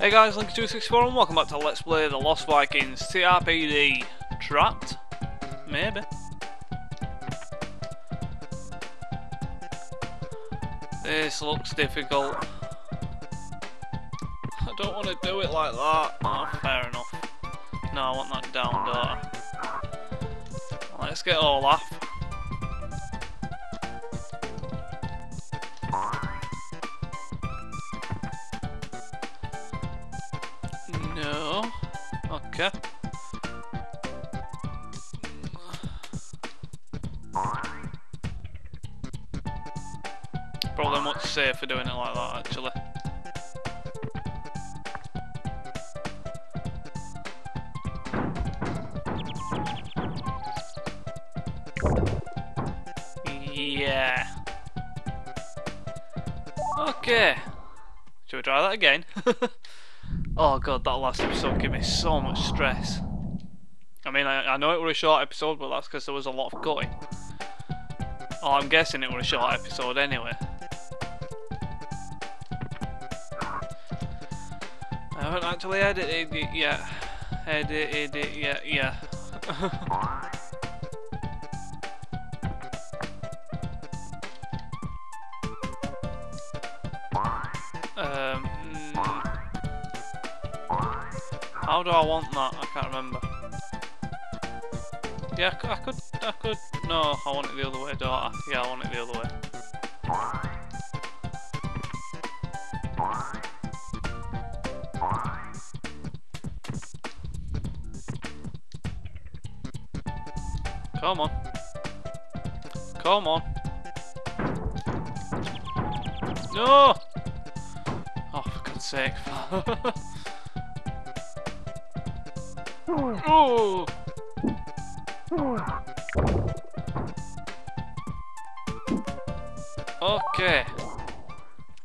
Hey guys, Link264 and welcome back to Let's Play the Lost Vikings TRPD. Trapped? Maybe. This looks difficult. I don't want to do it like that. Oh, fair enough. No, I want that down, don't I? Let's get Olaf. No. Okay. Probably much safer doing it like that, actually. Yeah. Okay. Should we try that again? Oh god, that last episode gave me so much stress. I mean, I know it were a short episode, but that's because there was a lot of cutting. Oh, I'm guessing it were a short episode anyway. I haven't actually edited it yet. Edited it yet, yeah. How do I want that? I can't remember. Yeah, I could. No, I want it the other way, don't I? Yeah, I want it the other way. Come on. Come on. No! Oh, for God's sake. Oh! Okay.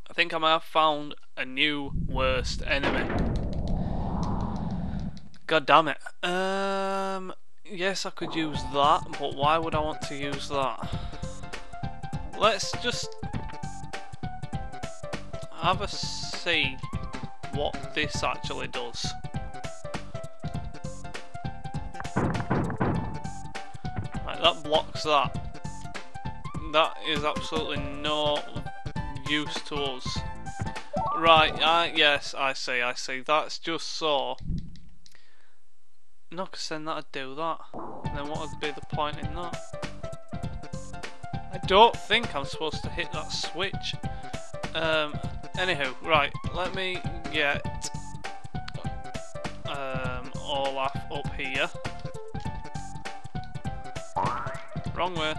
I think I might have found a new worst enemy. God damn it. Yes, I could use that, but why would I want to use that? Let's just have a see what this actually does. That blocks that. That is absolutely no use to us. Right, yes, I see. That's just so. No, because then that'd do that. And then what would be the point in that? I don't think I'm supposed to hit that switch. Anywho, right, let me get Olaf up here. Wrong way.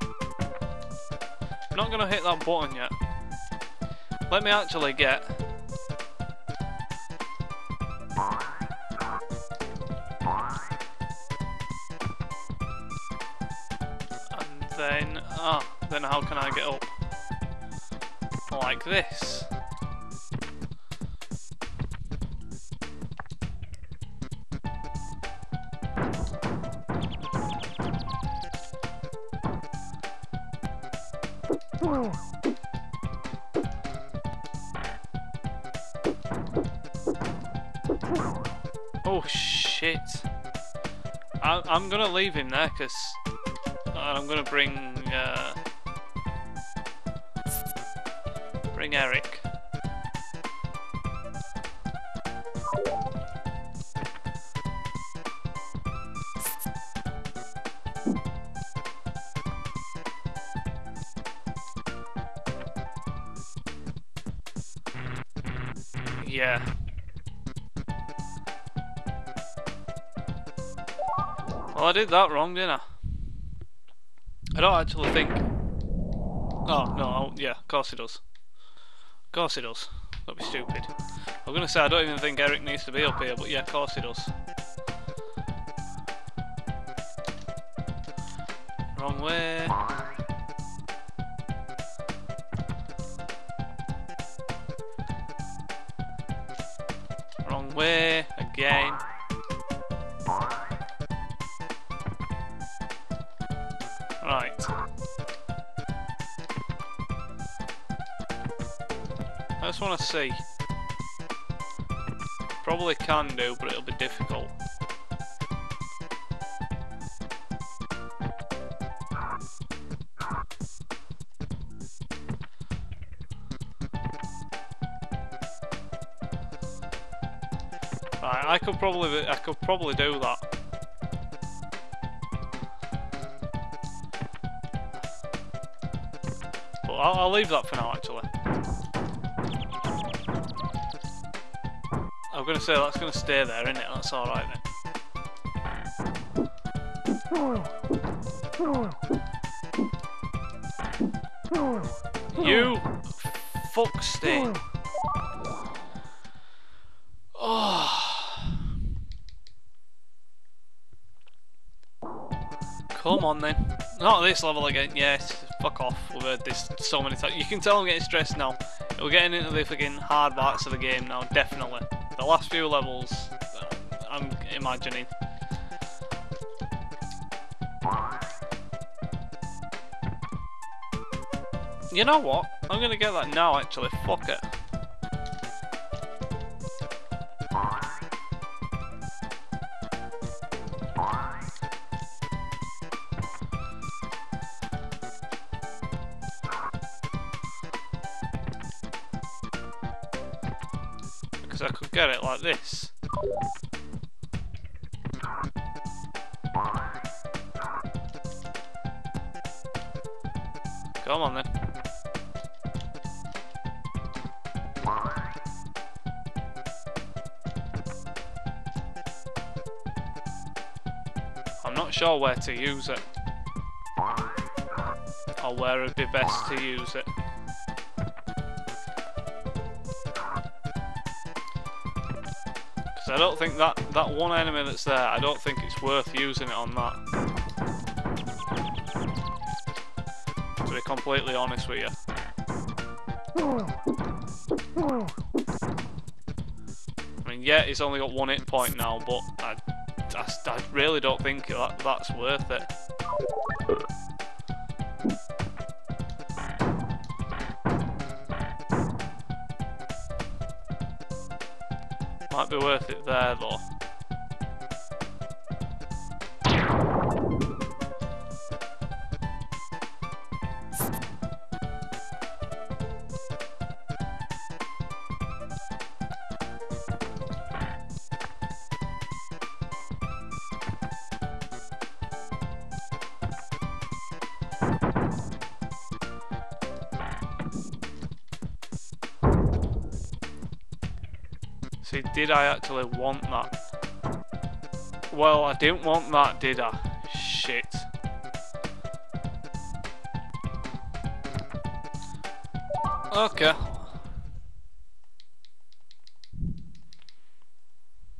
I'm not going to hit that button yet. Let me actually get... And then... Ah, then how can I get up? Like this. Oh shit. I'm gonna leave him there because I'm gonna bring Eric. Yeah. Well, I did that wrong, didn't I? I don't actually think... Oh, no, yeah, of course he does. Of course he does. That'd be stupid. I'm gonna say I don't even think Eric needs to be up here, but yeah, of course he does. Wrong way. Way again. Right. I just want to see. Probably can do, but it'll be difficult. Right, I could probably do that. But I'll leave that for now, actually. I'm gonna say that's gonna stay there, isn't it? That's all right then. You fuck stick. Come on then. Not this level again. Yes, fuck off. We've heard this so many times. You can tell I'm getting stressed now. We're getting into the fucking hard parts of the game now, definitely. The last few levels, I'm imagining. You know what? I'm gonna get that now, actually. Fuck it. I could get it like this. Come on then. I'm not sure where to use it, or where it'd be best to use it. I don't think that one enemy that's there, I don't think it's worth using it on that. To be completely honest with you. I mean, yeah, it's only got one hit point now, but I really don't think that's worth it. Might be worth it there though. See, did I actually want that? Well, I didn't want that, did I? Shit. Okay.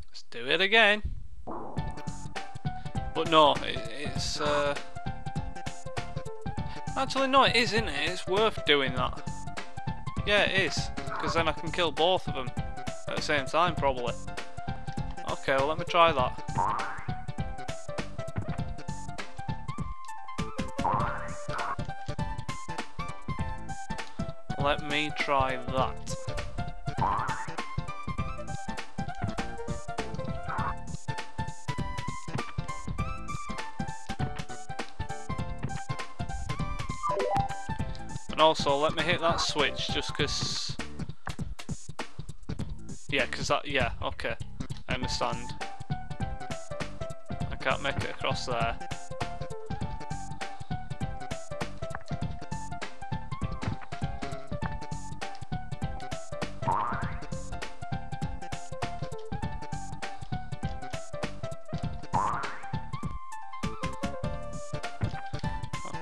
Let's do it again. But no, it's actually, no, it is, isn't it? It's worth doing that. Yeah, it is. Because then I can kill both of them at the same time, probably. Okay, well, let me try that. Let me try that. And also, let me hit that switch, just because... Yeah, okay, I understand. I can't make it across there.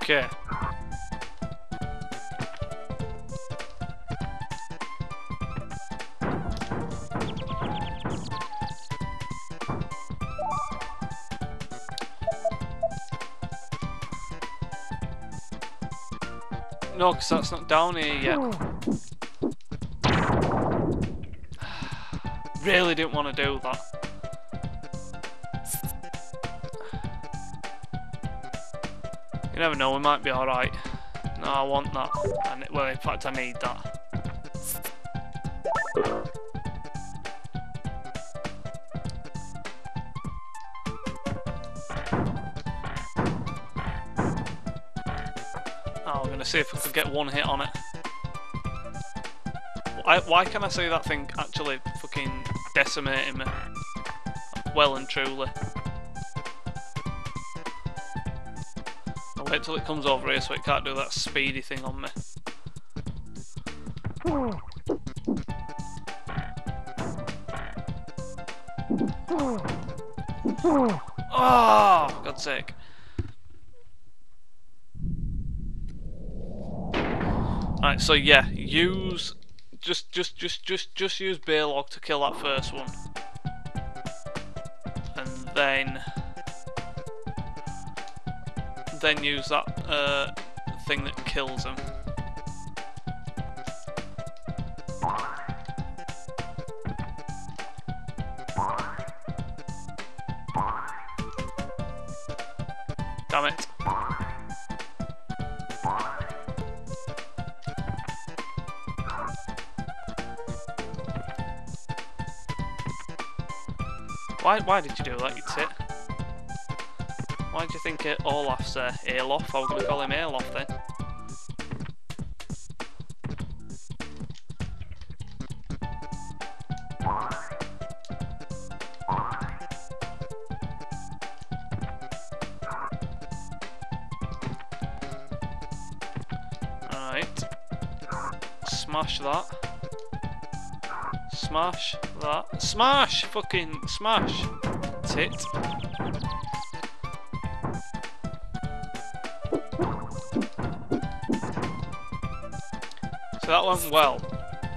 Okay. No, because that's not down here yet. Really didn't want to do that. You never know, we might be alright. No, I want that. Well, in fact, I need that. going to see if I could get one hit on it. Why can I see that thing actually fucking decimating me? Well and truly. I'll wait till it comes over here so it can't do that speedy thing on me. Oh, for God's sake. Right, so yeah, use... Just use Baleog to kill that first one. And then use that thing that kills him. Damn it. Why did you do that, you tit? Why do you think Olaf's there? Olaf? I was going to call him Olaf then. Alright. Smash that. Smash that. Smash! Fucking smash! Tit. So that went well.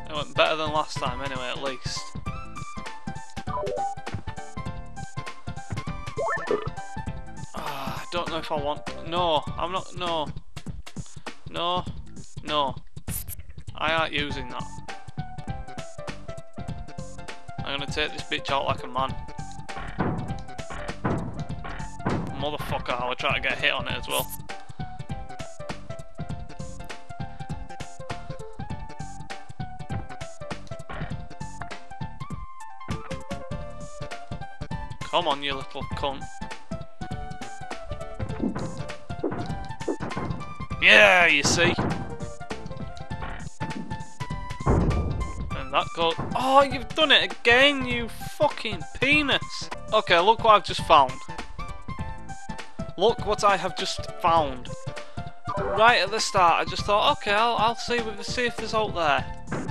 It went better than last time anyway, at least. I don't know if I want... No, I'm not... No. No. No. I aren't using that. I'm gonna take this bitch out like a man. Motherfucker, I would try to get a hit on it as well. Come on, you little cunt. Yeah, you see? That goes. Oh, you've done it again, you fucking penis! Okay, look what I've just found. Look what I have just found. Right at the start, I just thought, okay, I'll see if there's out there.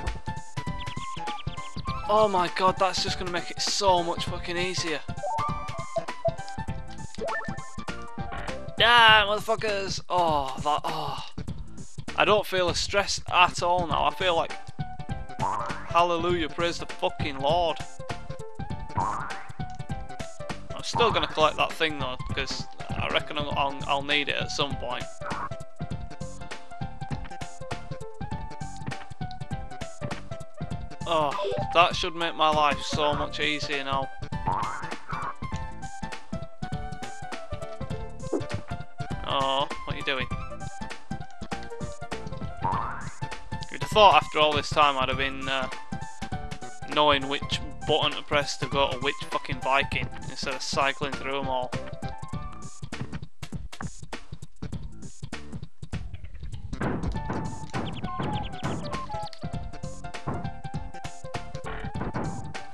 Oh my god, that's just gonna make it so much fucking easier. Yeah, motherfuckers! Oh, that. Oh, I don't feel as stressed at all now. I feel like. Hallelujah, praise the fucking Lord. I'm still going to collect that thing though, because I reckon I'll need it at some point. Oh, that should make my life so much easier now. Oh, what are you doing? I thought after all this time I'd have been knowing which button to press to go to which fucking Viking instead of cycling through them all.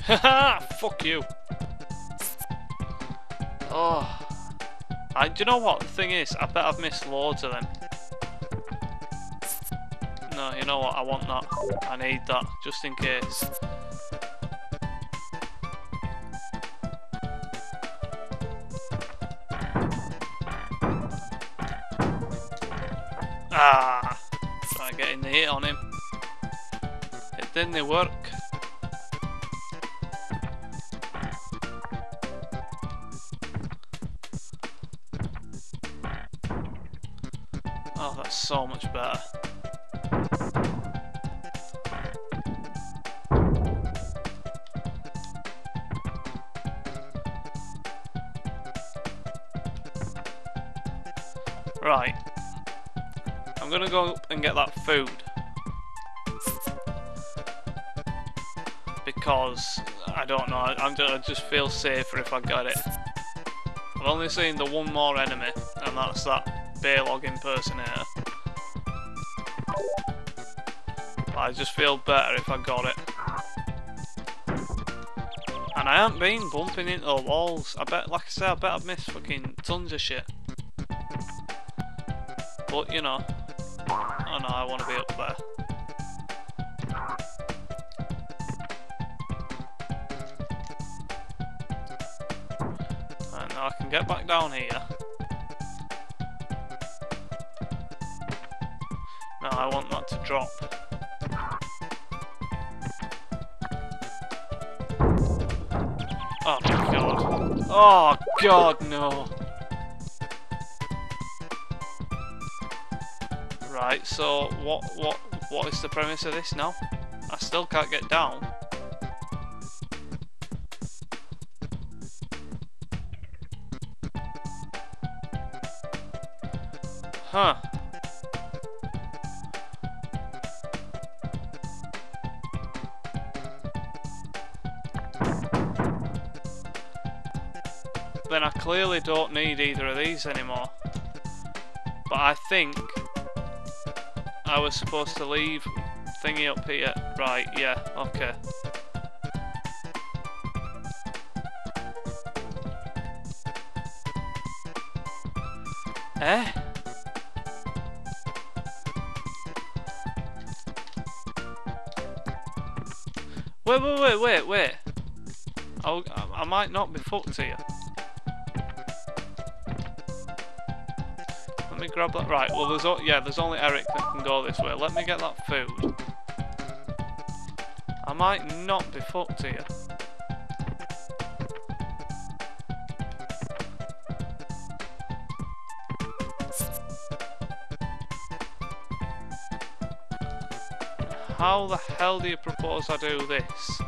Haha! Fuck you! Oh. Do you know what? The thing is, I bet I've missed loads of them. No, you know what, I want that. I need that, just in case. Ah! Try getting the hit on him. It didn't work. Oh, that's so much better. Right, I'm gonna go and get that food because I don't know. I just feel safer if I got it. I've only seen the one more enemy, and that's that Baleog impersonator. I just feel better if I got it. And I haven't been bumping into the walls. I bet, like I say, I bet I've missed fucking tons of shit. But, you know. Oh no, I want to be up there. I can get back down here. No, I want that to drop. Oh my god. Oh god, no. Right, so what is the premise of this now? I still can't get down. Huh. Then I clearly don't need either of these anymore. But I think I was supposed to leave thingy up here. Right, yeah, okay. Eh? Wait. I might not be fucked here. Let me grab that. Right, well, there's only Eric that can go this way. Let me get that food. I might not be fucked here. How the hell do you propose I do this?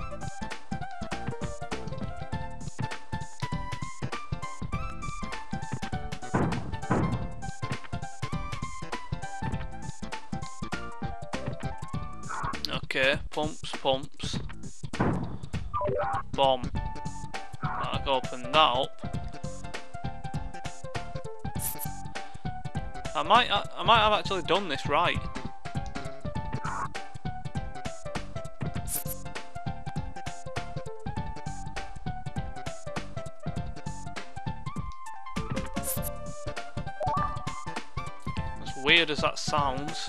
Okay, pumps. Bomb. I can open that up. I might have actually done this right. Weird as that sounds.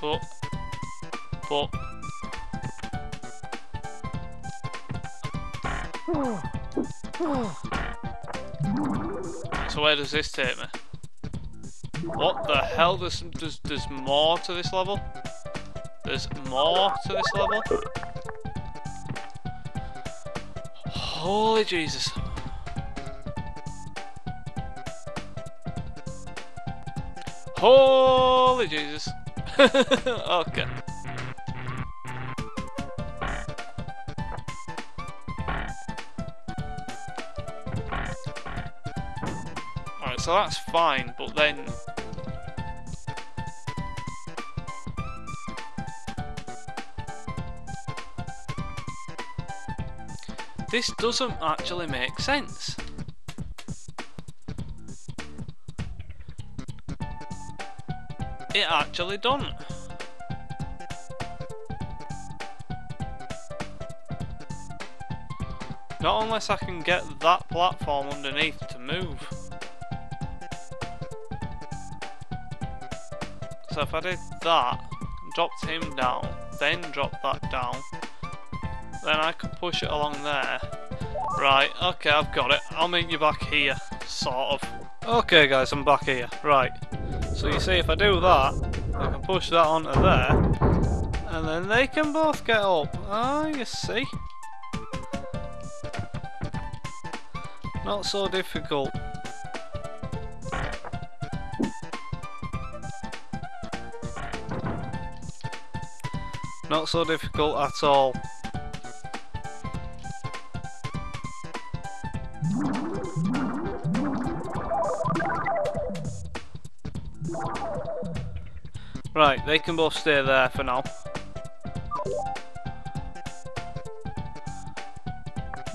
But so where does this take me? What the hell? There's more to this level? There's more to this level? Holy Jesus. Holy Jesus. Okay. Alright, so that's fine, but then... this doesn't actually make sense. It actually don't. Not unless I can get that platform underneath to move. So if I did that, dropped him down, then dropped that down, then I could push it along there. Right, okay, I've got it. I'll meet you back here, sort of. Okay guys, I'm back here. Right. So you see, if I do that, I can push that onto there, and then they can both get up. Ah, you see? Not so difficult. Not so difficult at all. Right, they can both stay there for now.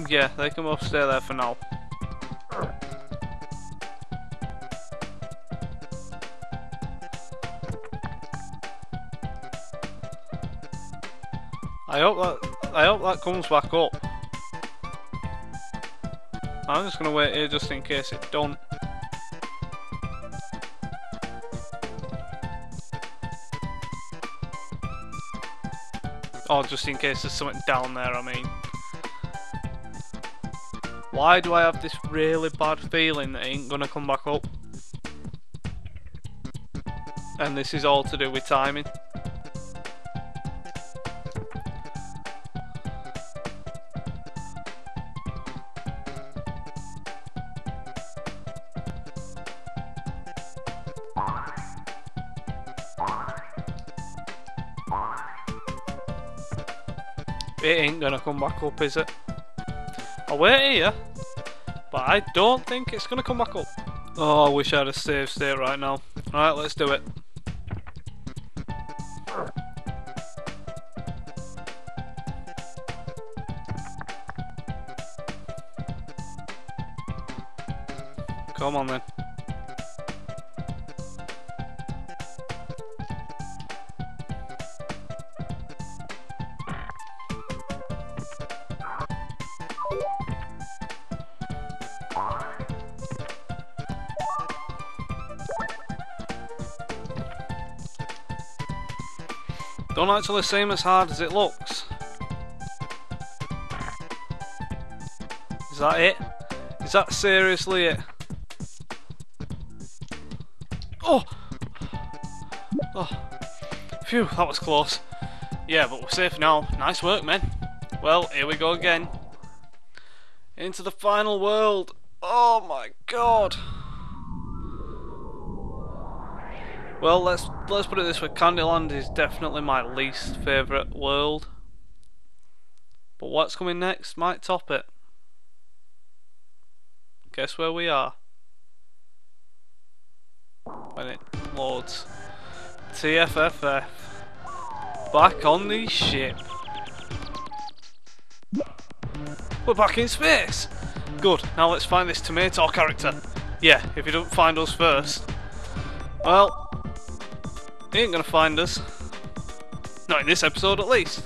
Yeah, they can both stay there for now. I hope that comes back up. I'm just gonna wait here just in case it don't. Or just in case there's something down there, I mean. Why do I have this really bad feeling that it ain't gonna come back up? And this is all to do with timing. It ain't gonna come back up, is it? I'll wait here, but I don't think it's gonna come back up. Oh, I wish I had a save state right now. Right, let's do it. Come on then. Don't actually seem as hard as it looks. Is that it? Is that seriously it? Oh! Oh! Phew, that was close. Yeah, but we're safe now. Nice work, men. Well, here we go again. Into the final world. Oh my god! Well, let's put it this way, Candyland is definitely my least favourite world. But what's coming next might top it. Guess where we are? When it loads. TFFF. Back on the ship. We're back in space! Good, now let's find this tomato character. Yeah, if you don't find us first. Well... he ain't gonna find us. Not in this episode, at least.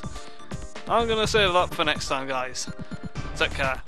I'm gonna save that for next time, guys. Take care.